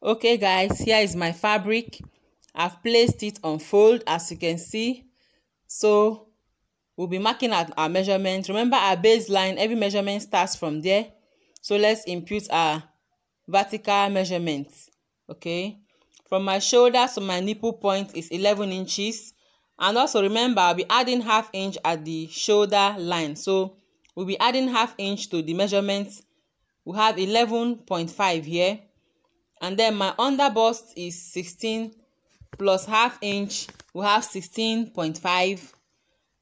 Okay guys, here is my fabric. I've placed it on fold as you can see. So we'll be marking out our measurements. Remember our baseline, every measurement starts from there. So let's impute our vertical measurements. Okay, from my shoulders to my nipple point is 11 inches. And also remember, I'll be adding half inch at the shoulder line. So we'll be adding half inch to the measurements. We have 11.5 here. And then my under bust is 16 plus half inch. We have 16.5.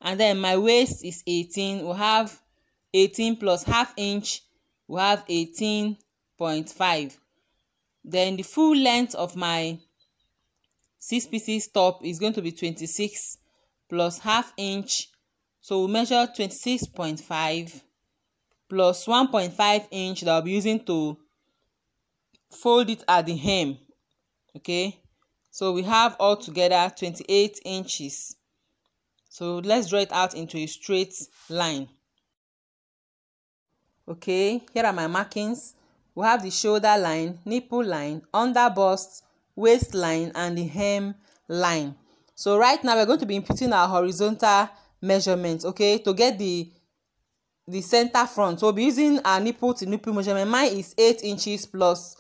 And then my waist is 18. We have 18 plus half inch. We have 18.5. Then the full length of my 6 pieces top is going to be 26 plus half inch. So we measure 26.5 plus 1.5 inch that I'll be using to fold it at the hem. Okay, so we have all together 28 inches. So let's draw it out into a straight line. Okay, here are my markings. We have the shoulder line, nipple line, under bust, waistline, and the hem line. So right now we're going to be inputting our horizontal measurements, okay, to get the center front. So we'll be using our nipple to nipple measurement. Mine is 8 inches plus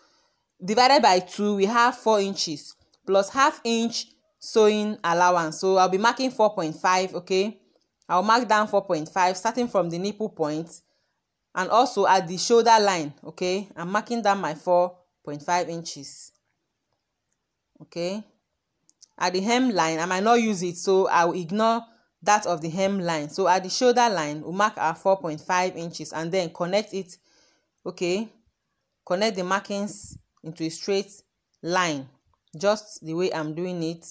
divided by 2, we have 4 inches plus half inch sewing allowance. So I'll be marking 4.5. okay, I'll mark down 4.5 starting from the nipple point and also at the shoulder line. Okay, I'm marking down my 4.5 inches. Okay, at the hem line I might not use it, so I will ignore that of the hem line. So at the shoulder line we'll mark our 4.5 inches and then connect it. Okay, connect the markings into a straight line just the way I'm doing it.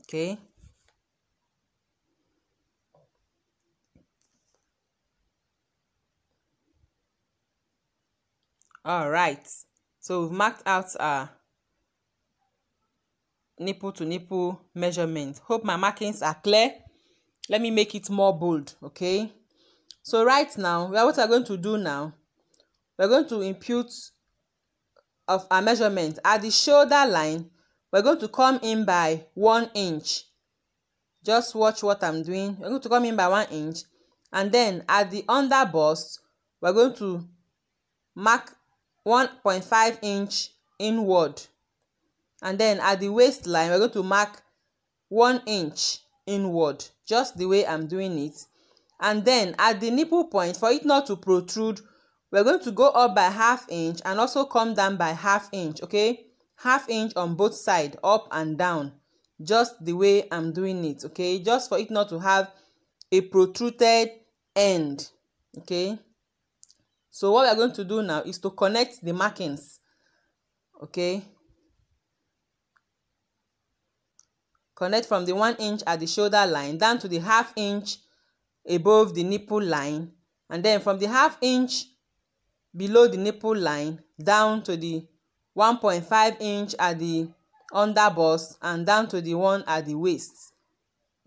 Okay, all right, so we've marked out our nipple to nipple measurement. Hope my markings are clear. Let me make it more bold. Okay, so right now what we're going to do now, we're going to impute of our measurement. At the shoulder line we're going to come in by 1 inch. Just watch what I'm doing. We're going to come in by 1 inch, and then at the under bust we're going to mark 1.5 inch inward, and then at the waistline we're going to mark 1 inch inward just the way I'm doing it. And then at the nipple point, for it not to protrude, we're going to go up by half inch and also come down by half inch. Okay, half inch on both sides, up and down, just the way I'm doing it. Okay, just for it not to have a protruded end. Okay, so what we're going to do now is to connect the markings. Okay, connect from the 1 inch at the shoulder line down to the half inch above the nipple line, and then from the half inch below the nipple line down to the 1.5 inch at the under bust and down to the one at the waist.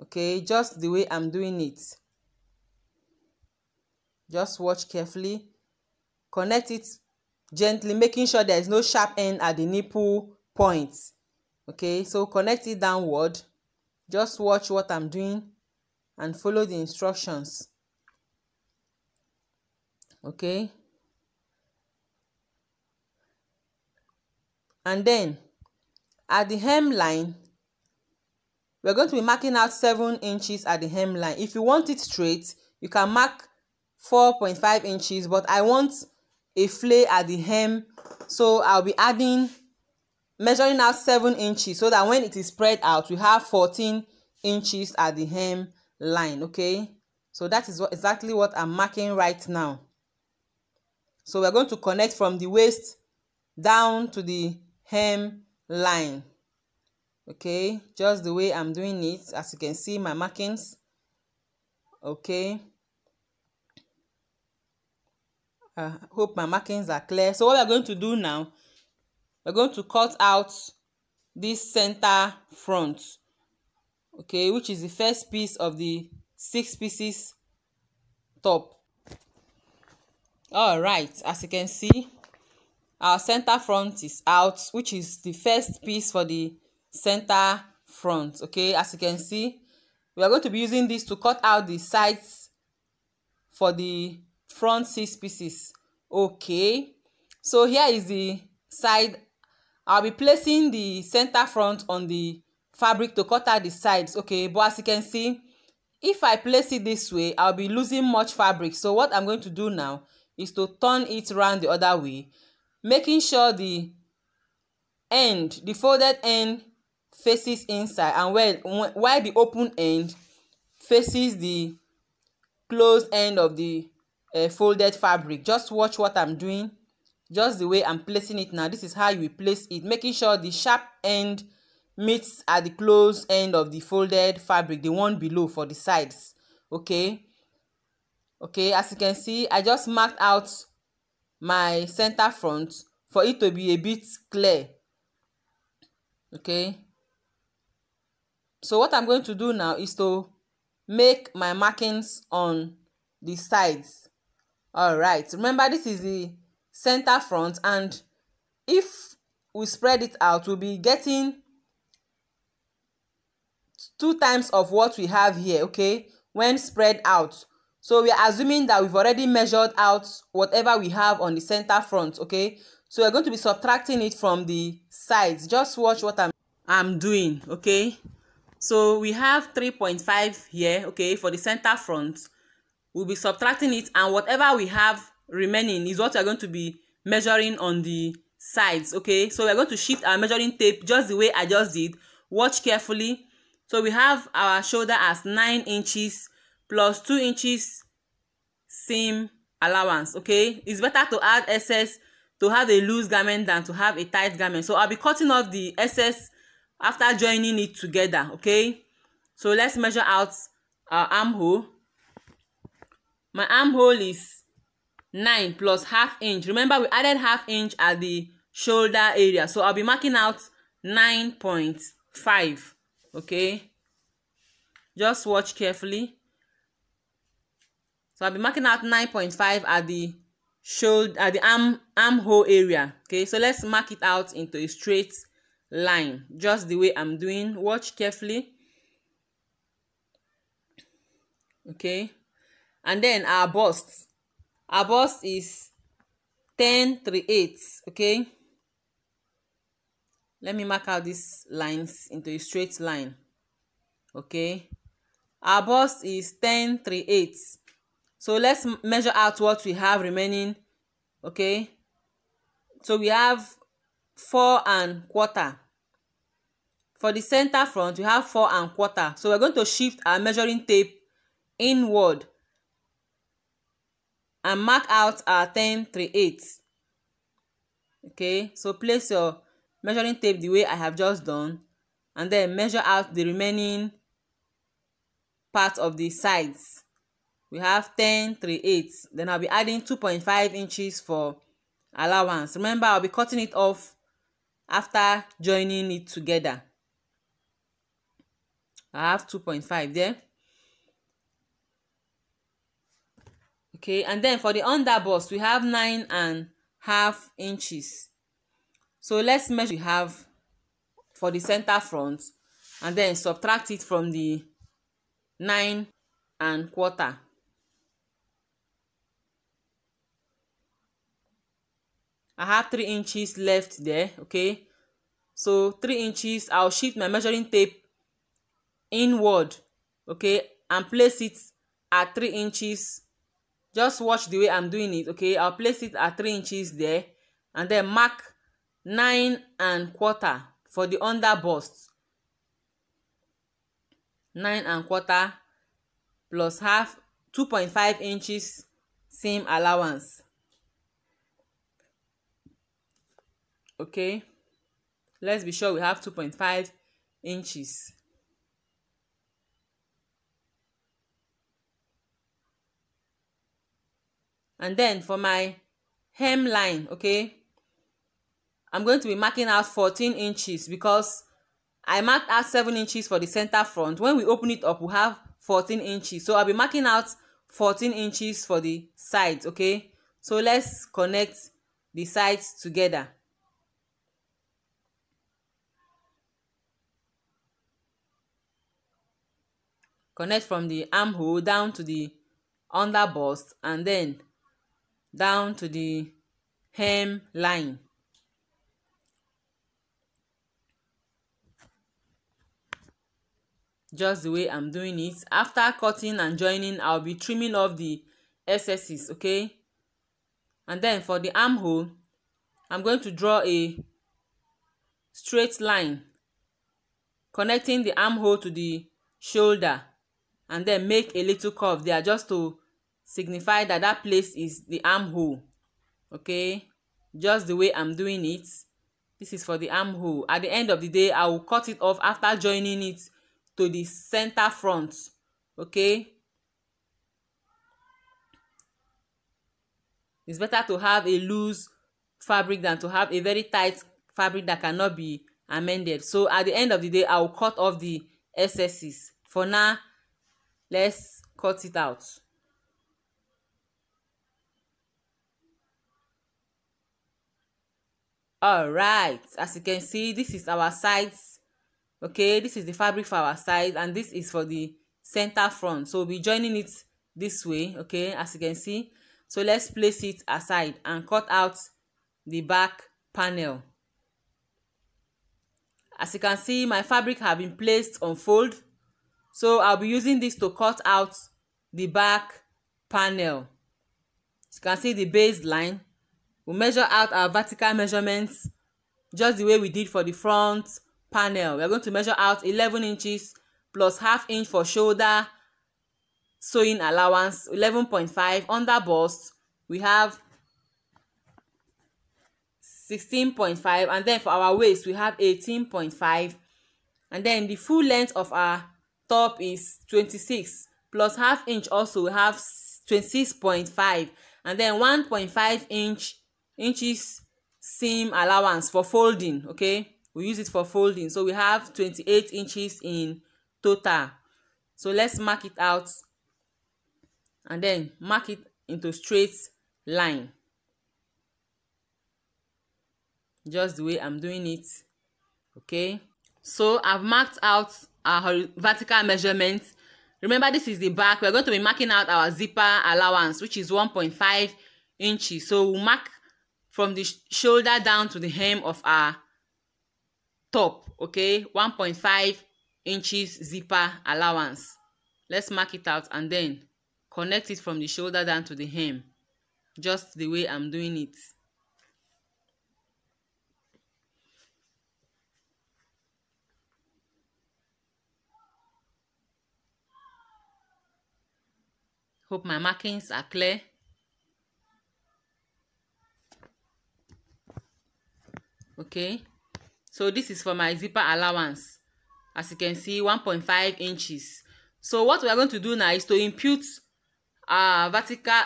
Okay, just the way I'm doing it. Just watch carefully. Connect it gently, making sure there is no sharp end at the nipple point. Okay, so connect it downward. Just watch what I'm doing and follow the instructions. Okay, and then at the hem line we're going to be marking out 7 inches at the hem line. If you want it straight you can mark 4.5 inches, but I want a flare at the hem, so I'll be adding measuring out 7 inches so that when it is spread out we have 14 inches at the hem line. Okay, so that is exactly what I'm marking right now. So we're going to connect from the waist down to the hem line. Okay, just the way I'm doing it, as you can see my markings. Okay, I hope my markings are clear. So what we're going to do now, we're going to cut out this center front. Okay, which is the first piece of the 6 pieces top. All right, as you can see, our center front is out, which is the first piece for the center front. Okay, as you can see, we are going to be using this to cut out the sides for the front 6 pieces. Okay, so here is the side. I'll be placing the center front on the fabric to cut out the sides. Okay, but as you can see, if I place it this way, I'll be losing much fabric. So what I'm going to do now is to turn it around the other way, making sure the end, the folded end, faces inside, and while the open end faces the closed end of the folded fabric. Just watch what I'm doing, just the way I'm placing it now. This is how you place it, making sure the sharp end meets at the closed end of the folded fabric, the one below for the sides. Okay, as you can see, I just marked out my center front for it to be a bit clear. Okay, so what I'm going to do now is to make my markings on the sides. All right, remember this is the center front, and if we spread it out, we'll be getting 2 times of what we have here. Okay, when spread out. So we are assuming that we've already measured out whatever we have on the center front. Okay, so we're going to be subtracting it from the sides. Just watch what I'm doing. Okay, so we have 3.5 here. Okay, for the center front, we'll be subtracting it, and whatever we have remaining is what we're going to be measuring on the sides. Okay, so we're going to shift our measuring tape just the way I just did. Watch carefully. So we have our shoulder as 9 inches plus 2 inches seam allowance. Okay, it's better to add excess to have a loose garment than to have a tight garment. So I'll be cutting off the excess after joining it together. Okay, so let's measure out our armhole. My armhole is 9 plus half inch. Remember, we added half inch at the shoulder area, so I'll be marking out 9.5. okay, just watch carefully. So I'll be marking out 9.5 at the shoulder, at the armhole area. Okay, so let's mark it out into a straight line, just the way I'm doing. Watch carefully. Okay, and then our bust. Our bust is 10 3/8. Okay, let me mark out these lines into a straight line. Okay, our bust is 10 3/8. So let's measure out what we have remaining. Okay, so we have 4 1/4. For the center front, we have 4 1/4. So we're going to shift our measuring tape inward and mark out our 10 3/8. Okay, so place your measuring tape the way I have just done, and then measure out the remaining part of the sides. We have 10 3/8. Then I'll be adding 2.5 inches for allowance. Remember, I'll be cutting it off after joining it together. I have 2.5 there. Okay, and then for the underbust, we have 9 1/2 inches. So let's measure what we have for the center front, and then subtract it from the 9 1/4. I have 3 inches left there. Okay, so 3 inches, I'll shift my measuring tape inward. Okay, and place it at 3 inches. Just watch the way I'm doing it. Okay, I'll place it at 3 inches there, and then mark 9 1/4 for the under bust. 9 1/4 plus half, 2.5 inches seam allowance. Okay, let's be sure we have 2.5 inches. And then for my hemline, okay, I'm going to be marking out 14 inches because I marked out 7 inches for the center front. When we open it up, we have 14 inches. So I'll be marking out 14 inches for the sides. Okay, So let's connect the sides together. Connect from the armhole down to the under bust and then down to the hem line. Just the way I'm doing it. After cutting and joining, I'll be trimming off the excesses, okay? And then for the armhole, I'm going to draw a straight line connecting the armhole to the shoulder and then make a little curve there just to signify that that place is the armhole, okay? Just the way I'm doing it. This is for the armhole. At the end of the day, I will cut it off after joining it to the center front, okay? It's better to have a loose fabric than to have a very tight fabric that cannot be amended. So at the end of the day, I will cut off the excesses. For now, let's cut it out. All right, as you can see, this is our sides. Okay, this is the fabric for our side and this is for the center front. So we'll be joining it this way, okay, as you can see. So let's place it aside and cut out the back panel. As you can see, my fabric have been placed on fold. So I'll be using this to cut out the back panel. As you can see the baseline. We'll measure out our vertical measurements just the way we did for the front panel. We're going to measure out 11 inches plus half inch for shoulder sewing allowance, 11.5. Under bust, we have 16.5. And then for our waist, we have 18.5. And then the full length of our top is 26. Plus half inch also, we have 26.5. And then 1.5 inches seam allowance for folding, okay? We use it for folding. So we have 28 inches in total. So let's mark it out and then mark it into straight line. Just the way I'm doing it. Okay. So I've marked out our vertical measurements. Remember, this is the back. We're going to be marking out our zipper allowance, which is 1.5 inches. So we'll mark from the shoulder down to the hem of our top, okay, 1.5 inches zipper allowance. Let's mark it out and then connect it from the shoulder down to the hem, just the way I'm doing it. Hope my markings are clear. Okay. So this is for my zipper allowance. As you can see, 1.5 inches. So what we are going to do now is to impute our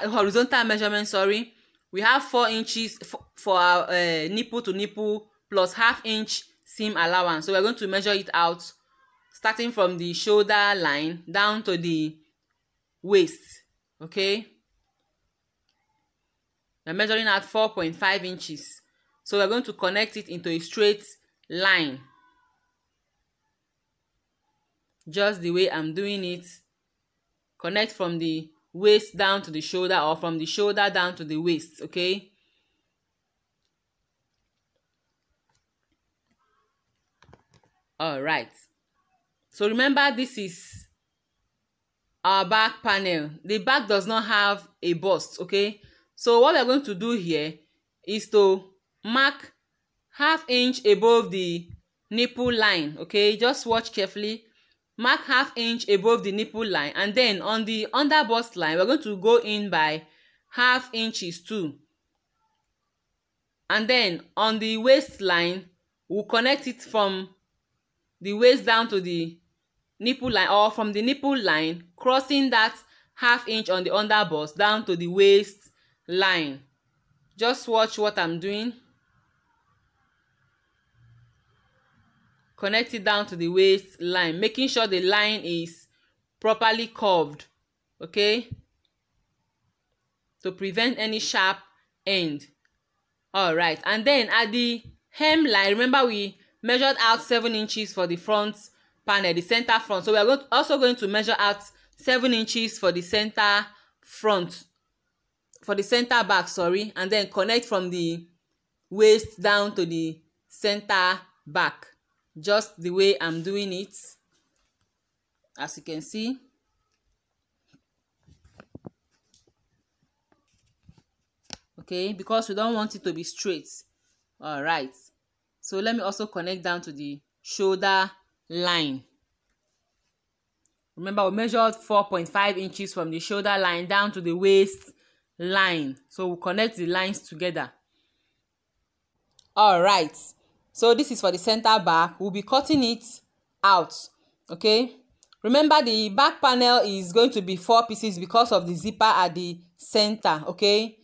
horizontal measurement, sorry. We have 4 inches for our nipple to nipple plus half inch seam allowance. So we are going to measure it out starting from the shoulder line down to the waist, okay? We are measuring out 4.5 inches. So we are going to connect it into a straight line, just the way I'm doing it. Connect from the waist down to the shoulder or from the shoulder down to the waist, okay? All right, so remember, this is our back panel. The back does not have a bust, okay? So what we're going to do here is to mark half inch above the nipple line, okay? Just watch carefully. Mark half inch above the nipple line, and then on the under bust line we're going to go in by half inches too. And then on the waistline we'll connect it from the waist down to the nipple line, or from the nipple line crossing that half inch on the under bust down to the waist line. Just watch what I'm doing. Connect it down to the waistline, making sure the line is properly curved, okay? to prevent any sharp end. All right, and then at the hemline, remember we measured out 7 inches for the front panel, the center front. So we are also going to measure out 7 inches for the center front, for the center back, sorry, and then connect from the waist down to the center back, just the way I'm doing it, as you can see. Okay, because we don't want it to be straight. All right, so let me also connect down to the shoulder line. Remember, we measured 4.5 inches from the shoulder line down to the waist line, so we'll connect the lines together. All right, so this is for the center back. We'll be cutting it out. Okay, remember the back panel is going to be 4 pieces because of the zipper at the center. Okay.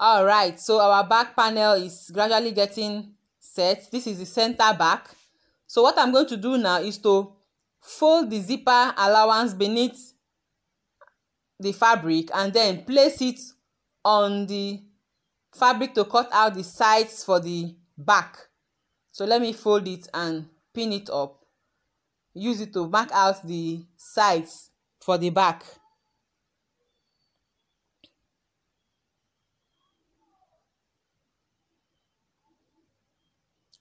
All right, so our back panel is gradually getting set. This is the center back. So what I'm going to do now is to fold the zipper allowance beneath the fabric and then place it on the fabric to cut out the sides for the back. So let me fold it and pin it up. Use it to mark out the sides for the back.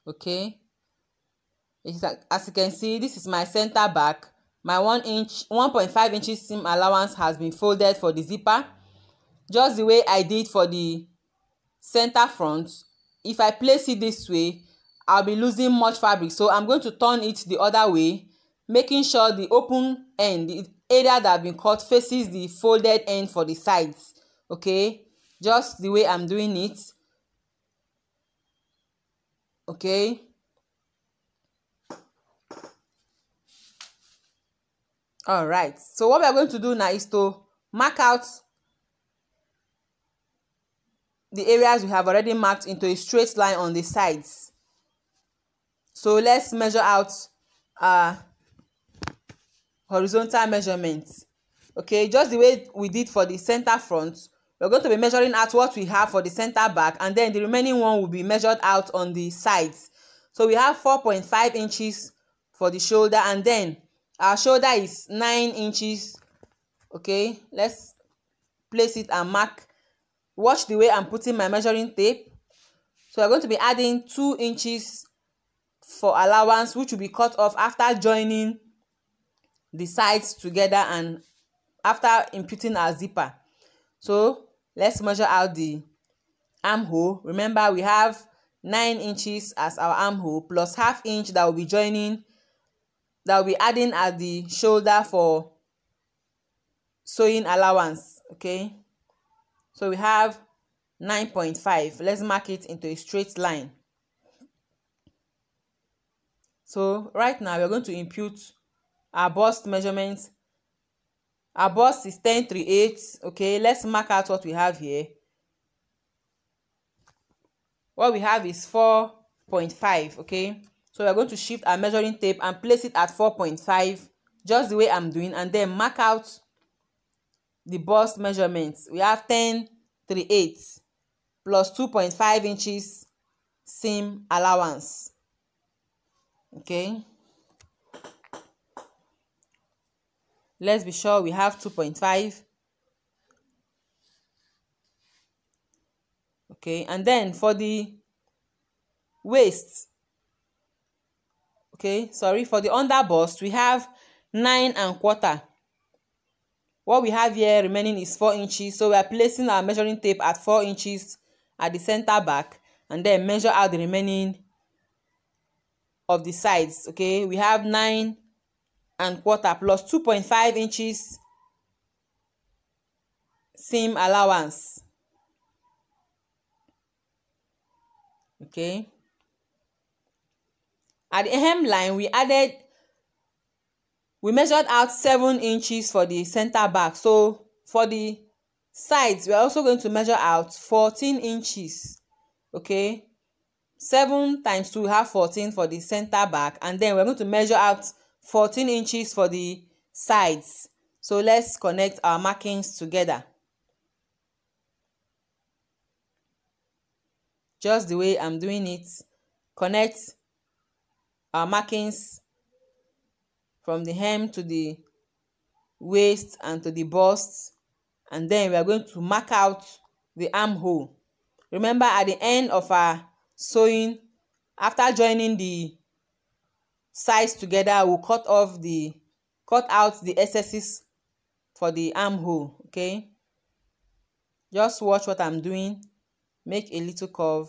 Okay, as you can see, this is my center back. My 1.5 inches seam allowance has been folded for the zipper, just the way I did for the center front. If I place it this way, I'll be losing much fabric, so I'm going to turn it the other way, making sure the open end, the area that has been cut, faces the folded end for the sides. Okay, just the way I'm doing it. Okay, all right, so what we're going to do now is to mark out the areas we have already marked into a straight line on the sides. So let's measure out our horizontal measurements. Okay, just the way we did for the center front, we're going to be measuring out what we have for the center back, and then the remaining one will be measured out on the sides. So we have 4.5 inches for the shoulder, and then our shoulder is 9 inches. Okay, let's place it and mark. Watch the way I'm putting my measuring tape. So we're going to be adding 2 inches for allowance, which will be cut off after joining the sides together and after imputing our zipper. So let's measure out the armhole. Remember, we have 9 inches as our armhole plus ½ inch that will be joining, that will be adding at the shoulder for sewing allowance. Okay, so we have 9.5. let's mark it into a straight line. So right now we're going to impute our bust measurements. Our bust is 10 3/8. Okay, let's mark out what we have here. What we have is 4.5. okay, so we're going to shift our measuring tape and place it at 4.5, just the way I'm doing, and then mark out the bust measurements. We have 10 3/8 plus 2.5 inches seam allowance. Okay, let's be sure we have 2.5. okay, and then for the waist, okay, sorry, for the under bust, we have 9 1/4. What we have here remaining is 4 inches, so we are placing our measuring tape at 4 inches at the center back, and then measure out the remaining of the sides. Okay, we have 9 1/4 plus 2.5 inches seam allowance. Okay, at the hemline we measured out 7 inches for the center back, so for the sides we're also going to measure out 14 inches. Okay, 7 times 2, we have 14 for the center back, and then we're going to measure out 14 inches for the sides. So let's connect our markings together. just the way I'm doing it. Connect our markings from the hem to the waist and to the bust, and then we are going to mark out the armhole. Remember, at the end of our sewing, after joining the sides together, we'll cut out the excesses for the armhole. Okay, just watch what I'm doing. Make a little curve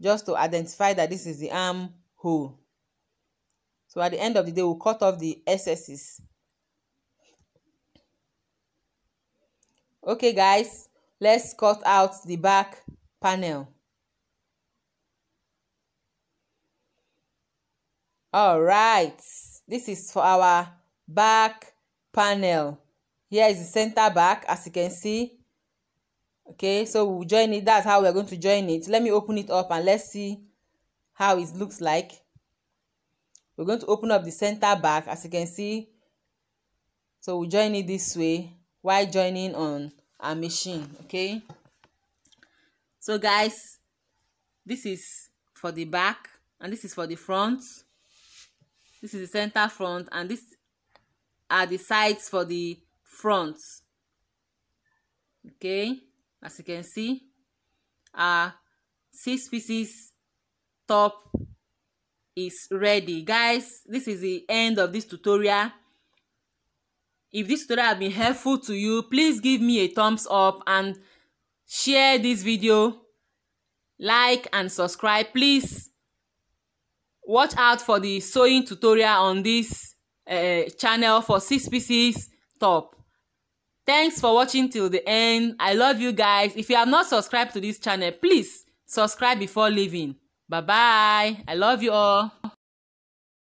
just to identify that this is the armhole. So at the end of the day, we'll cut off the excesses. Okay guys, let's cut out the back panel. All right, this is for our back panel. Here is the center back, as you can see. Okay, so we'll join it. That's how we're going to join it. Let me open it up and let's see how it looks like. We're going to open up the center back, as you can see. So we'll join it this way while joining on our machine. Okay, so guys, this is for the back and this is for the front. This is the center front, and these are the sides for the front. Okay, as you can see, our 6 pieces top is ready. Guys, this is the end of this tutorial. If this tutorial has been helpful to you, please give me a thumbs up and share this video, like and subscribe. Please watch out for the sewing tutorial on this channel for 6 pieces top. Thanks for watching till the end. I love you guys. If you have not subscribed to this channel, please subscribe before leaving. Bye bye. I love you all.